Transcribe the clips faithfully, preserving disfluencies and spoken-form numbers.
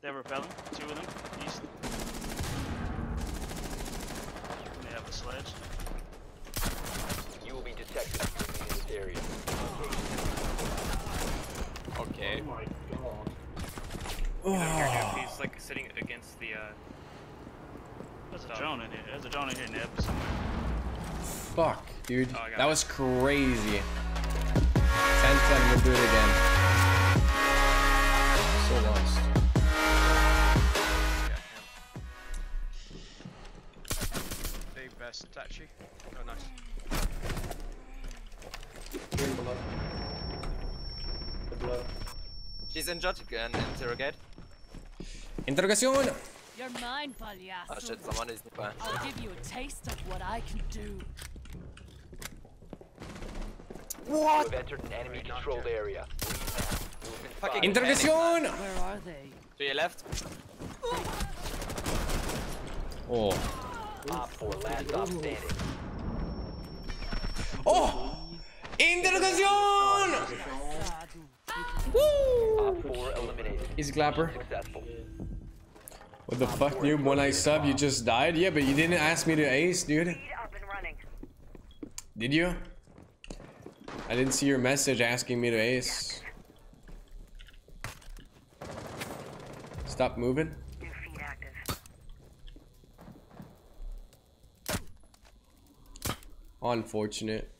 They're rappelling, two of them, east. And they have a sledge. You will be detected in this area. Okay. Oh my god. Oh. Here, he's like sitting against the. Uh, There's a drone in here. There's a drone in here, Nib, somewhere. Fuck, dude. Oh, that it. was crazy. ten ten, reboot again. So lost. Big vest, Tachi. Oh, nice. Green below. The blow. She's injured. Can interrogate. Interrogation! You're mine, Palyaço. Oh shit, someone is nearby. I'll give you a taste of what I can do. What? You've entered an enemy controlled area. Intervention! Where are they? To your left. Oh. Op four, last op standing. Oh! Intervention! Woo! Op four eliminated. Is Glapper? Successful. What the fuck, noob? When I sub, you just died? Yeah, but you didn't ask me to ace, dude. Did you? I didn't see your message asking me to ace. Stop moving. Unfortunate.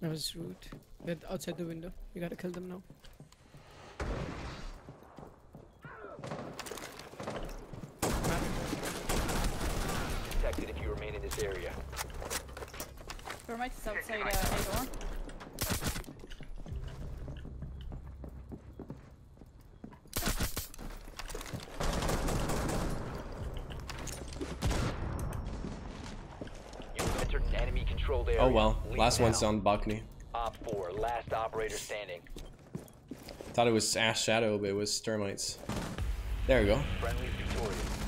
That was rude. They're outside the window. You gotta kill them now. Detected if you remain in this area. Thermite's outside uh, a door. You've entered an enemy controlled area. Oh well, last one's on balcony. Op four, last operator standing. Thought it was Ash Shadow, but it was Termites. There we go.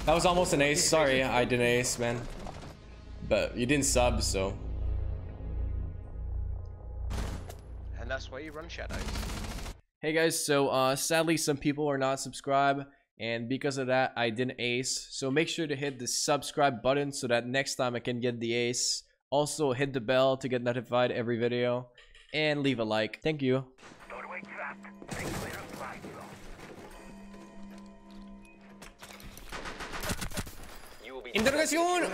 That was almost an ace. Sorry, I didn't ace, man. But you didn't sub, so. And that's why you run shadows. Hey guys, so uh, sadly some people are not subscribed, and because of that, I didn't ace. So make sure to hit the subscribe button so that next time I can get the ace. Also hit the bell to get notified every video. And leave a like. Thank you. Interrogación!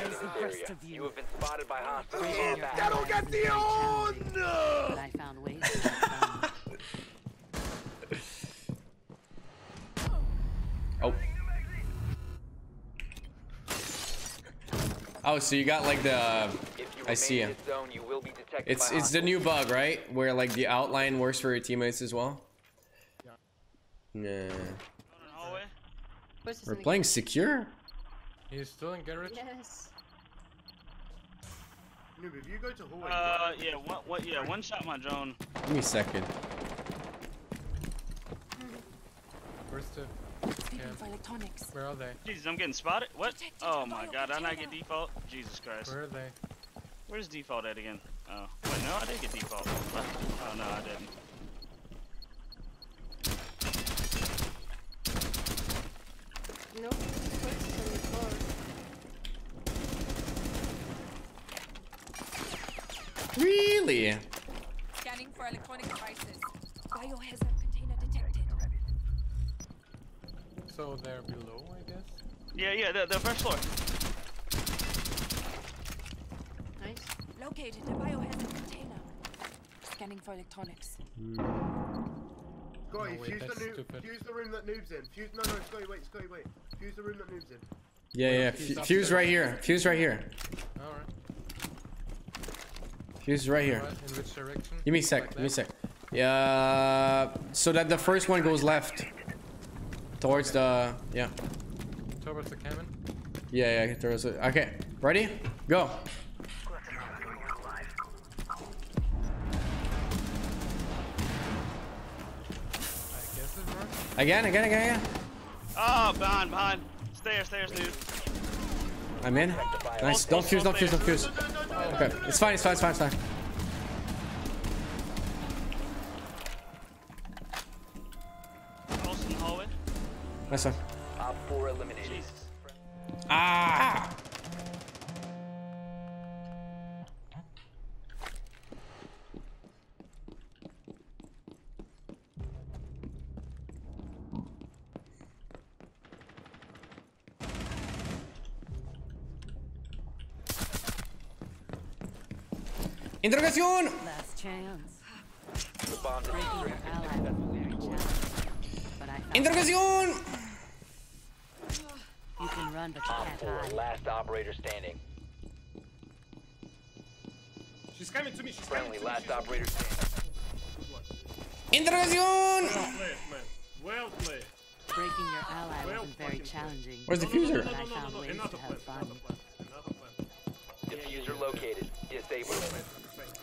You have been spotted by hostiles. Interrogación! I found ways. Oh. Oh, so you got like the. I see him. It's it's the new bug, right? Where like the outline works for your teammates as well. Yeah. We're playing secure. He's still in garage. Yes. Noob, if you go to hallway. Uh, yeah. What? What? Yeah. One shot my drone. Give me a second. Where's the? Yeah. Where are they? Jesus, I'm getting spotted. What? Oh my god! Did I get default? Jesus Christ. Where are they? Where's default at again? Oh, wait, no, I did get default. Oh, no, I didn't. No, really? Scanning for electronic devices. Biohazard container detected. So they're below, I guess? Yeah, yeah, they're, they're first floor. Located a biohazard container. Scanning for electronics. Mm. Guys, no, use, the use the room that Noob's in. Fuse, no, no, Scotty, wait, Scotty, wait. Fuse the room that Noob's in. Yeah, yeah, fuse, fuse right here. Fuse right here. Alright. Fuse right here. All right. In which direction? Give me a sec, like give me a sec. Yeah, so that the first one goes left. Towards okay. the, yeah. Towards the cabin? Yeah, yeah, towards it. Okay, ready? Go. Again, again, again, again. Oh, behind, behind. Stairs, stairs, dude. I'm in. Nice. Don't fuse, don't fuse, don't fuse. Okay. It's fine, it's fine, it's fine, it's fine. Nice one. Op four eliminated. Ah! Interrogación! Interrogación! You can run, but you can't hide. Last operator standing. She's coming to me. She's friendly. Last operator standing. Interrogación! Well played. Breaking your ally wasn't very challenging. Where's the fuser? Another plan. Diffuser located. Disable it.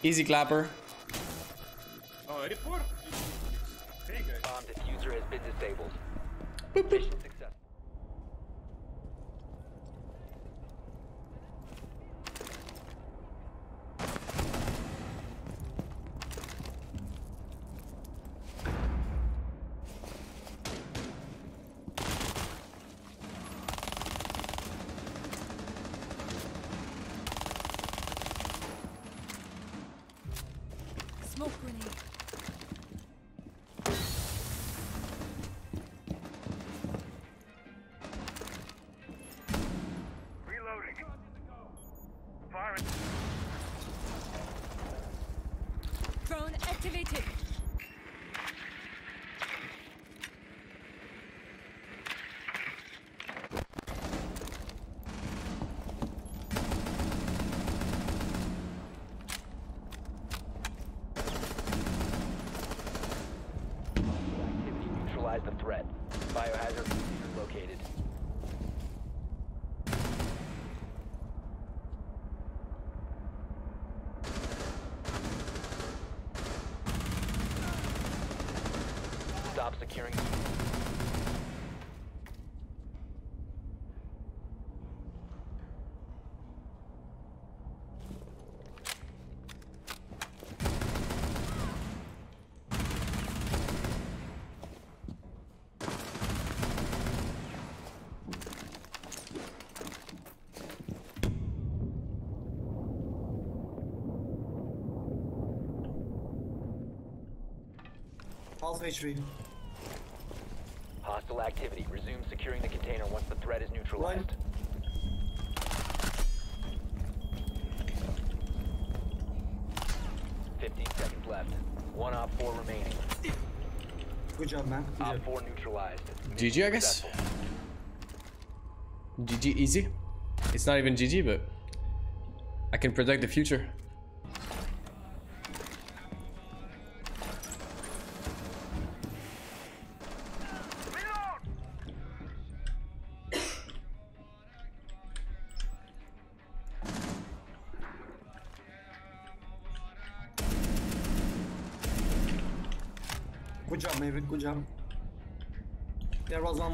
Easy clapper. Oh, report. Hey, guys. Bomb diffuser has been disabled. Boop, boop. Mission success. Smoke grenade. The threat. Biohazard located. Stop securing. Half H P. Hostile activity. Resume securing the container once the threat is neutralized. Right. Fifteen seconds left. One op four remaining. Good job, man. Good op job. four neutralized. G G, I guess. G G easy. It's not even G G, but I can predict the future. Good job, Maven. Good job. There was one.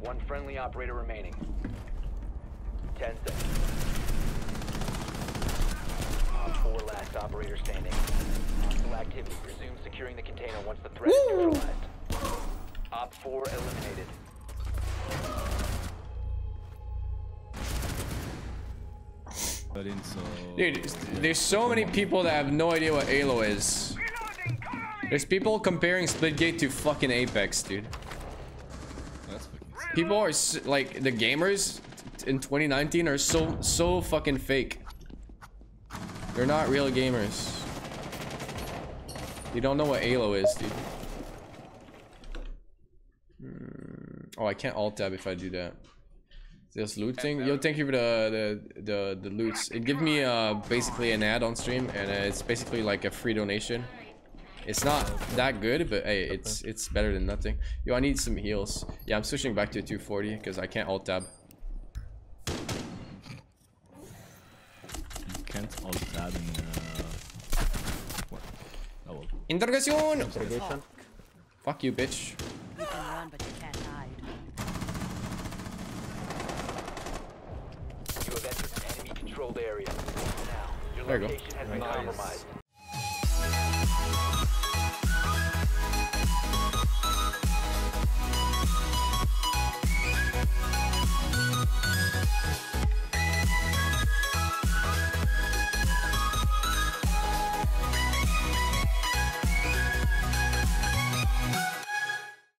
One friendly operator remaining. Ten seconds. Four last operator standing. Hostile activity. Resume securing the container once the threat is neutralized. Op four eliminated. So dude, there's so many people that have no idea what Halo is. There's people comparing Splitgate to fucking Apex, dude. That's fucking... People are so, like the gamers in twenty nineteen are so so fucking fake. They're not real gamers. You don't know what Halo is, dude. Mm. Oh, I can't alt tab if I do that. Just looting. Yo, thank you for the the the, the loots. It gave me uh basically an ad on stream, and uh, it's basically like a free donation. It's not that good, but hey, it's it's better than nothing. Yo, I need some heals. Yeah, I'm switching back to two forty because I can't alt tab. You can't alt tab in uh. What? Oh, well. Interrogación. Interrogación. Fuck you, bitch. You can run, but you can't hide. area. Now, your location has been compromised.